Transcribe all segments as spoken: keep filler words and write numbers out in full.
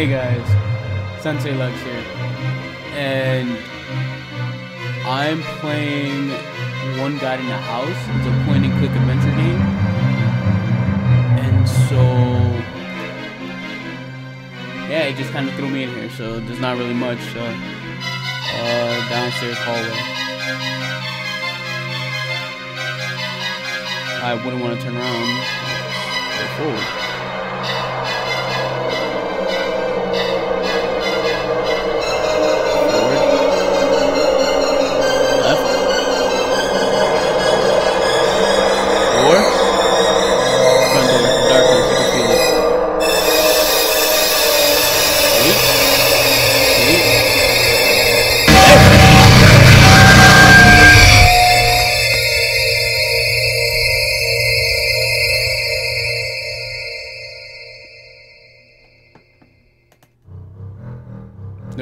Hey guys, Sensei Lux here, and I'm playing One Guy in the House. It's a point and click adventure game, and so yeah, it just kind of threw me in here, so there's not really much, so uh, downstairs hallway. I wouldn't want to turn around. Oh.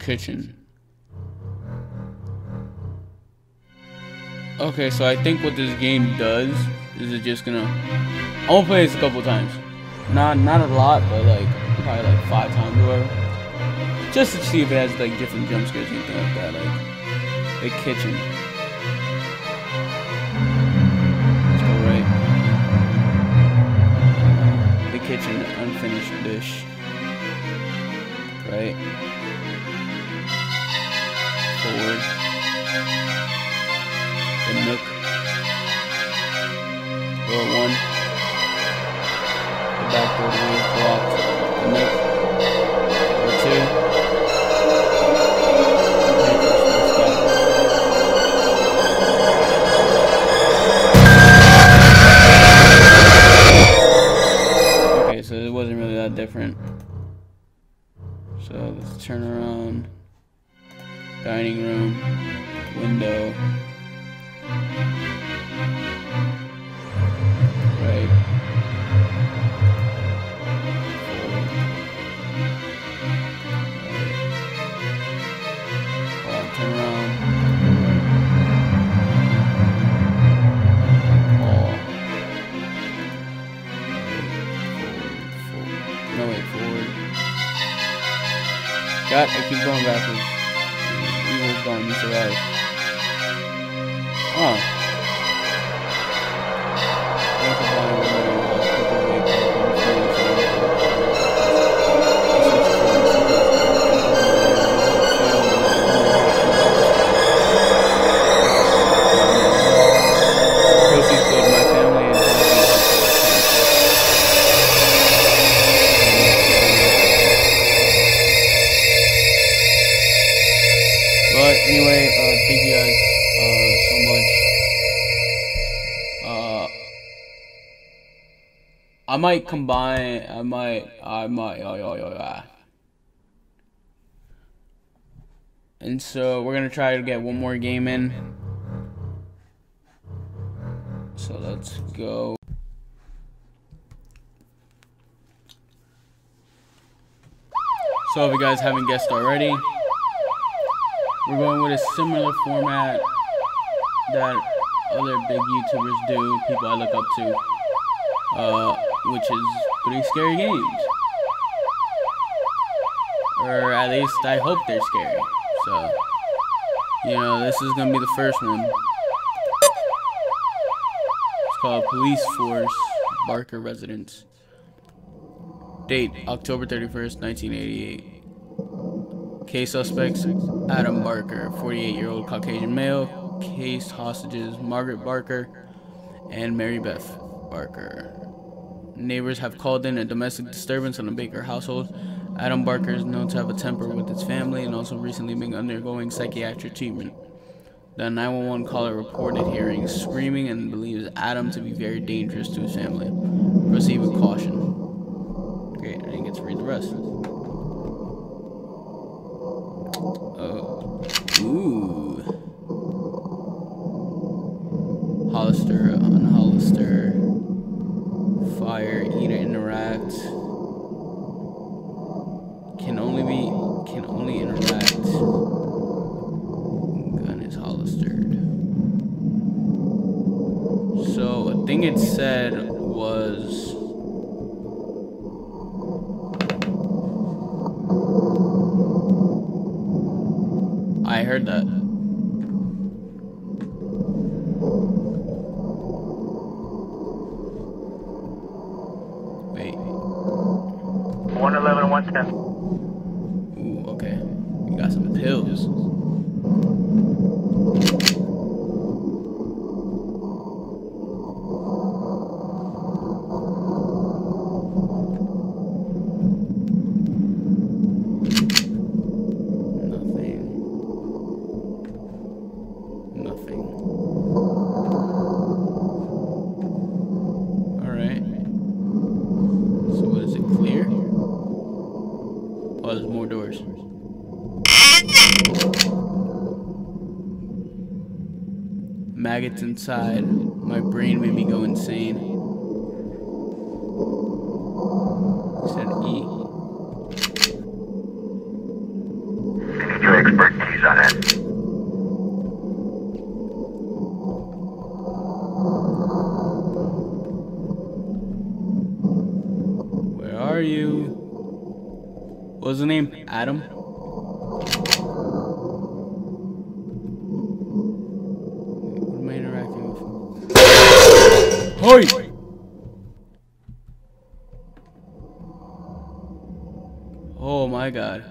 Kitchen. Okay, so I think what this game does is it just gonna I'm gonna play this a couple times. Not not a lot, but like probably like five times or whatever. Just to see if it has like different jump scares and things like that, like the kitchen. Let's go right. The kitchen, unfinished dish. Right. Forward. The nook. Door one. The back door to be blocked. The nook. Door two. Okay, so it wasn't really that different. So let's turn around. Dining room, window, right, right. Well, turn around, wall, forward, forward, no wait, forward, God, I keep going backwards. Gone, you survived. Oh. Proceeds go to my family and anyway, uh, thank you guys, uh, so much. Uh, I might combine, I might, I might, oh, oh, oh, ah. And so, we're gonna try to get one more game in. So, let's go. So, if you guys haven't guessed already, we're going with a similar format that other big YouTubers do, people I look up to, uh, which is pretty scary games. Or at least I hope they're scary. So, you know, this is going to be the first one. It's called Police Force Barker Residence. Date, October thirty-first, nineteen eighty-eight. Case suspects, Adam Barker, forty-eight-year-old Caucasian male. Case hostages, Margaret Barker and Mary Beth Barker. Neighbors have called in a domestic disturbance on the Barker household. Adam Barker is known to have a temper with his family and also recently been undergoing psychiatric treatment. The nine one one caller reported hearing screaming and believes Adam to be very dangerous to his family. Proceed with caution. Great, I didn't get to read the rest. Oh. Ooh. Hollister, unhollister. Fire, eat or interact. Can only be, can only interact. Gun is hollistered. So, a thing it said was... heard that. Wait. one eleven and one ten. Ooh, okay. We got some pills. Maggots inside. My brain made me go insane. He said E. You need your expertise on it. Where are you? What was the name? Adam? Oi! Oh my god.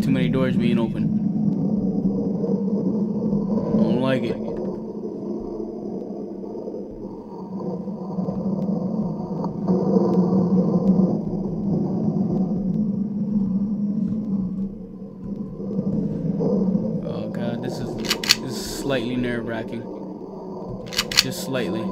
Too many doors being open. I don't like it. Oh god, this is this is slightly nerve-wracking. Just slightly.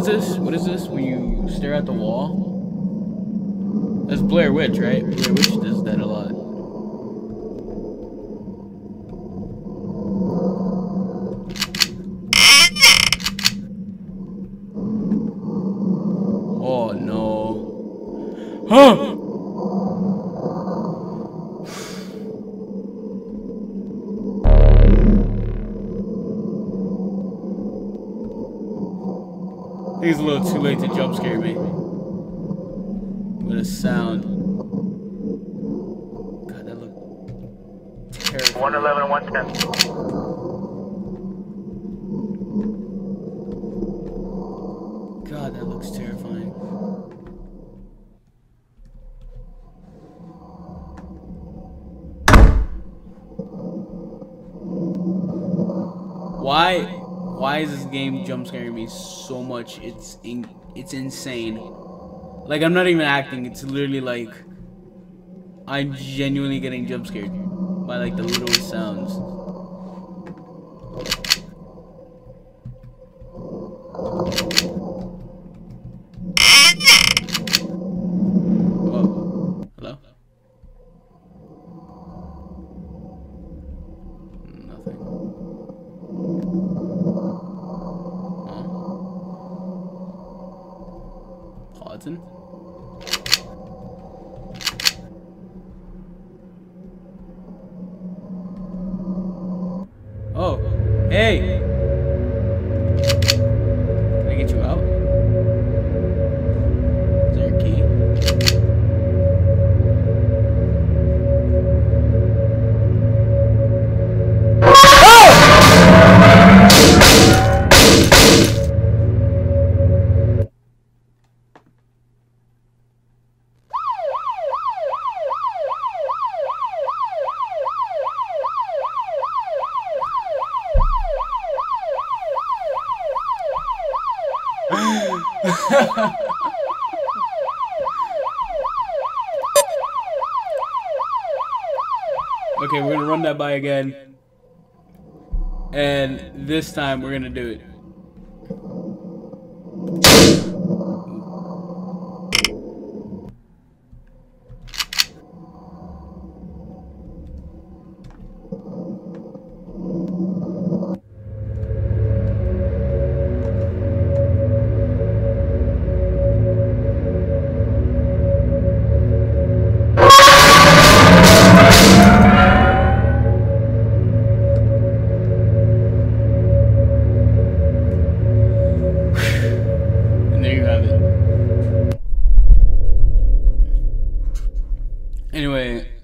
What is this? When you stare at the wall? That's Blair Witch, right? Blair Witch does that a lot. Oh no. Huh! I think it's a little too late to jump scare me. What a sound. God, that looked terrible. one eleven and one ten. God, that looks terrifying. Why? Why is this game jump scaring me so much? It's in, it's insane. Like, I'm not even acting. It's literally like I'm genuinely getting jump scared by like the littlest sounds. Oh, hey! Can I get you out? Is there a key? Oh! Okay, we're gonna run that by again. And this time we're gonna do it.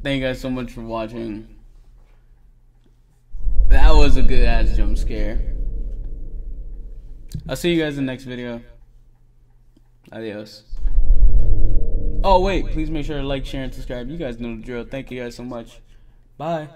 Thank you guys so much for watching. That was a good ass jump scare. I'll see you guys in the next video. Adios. Oh wait, please make sure to like, share, and subscribe. You guys know the drill. Thank you guys so much. Bye.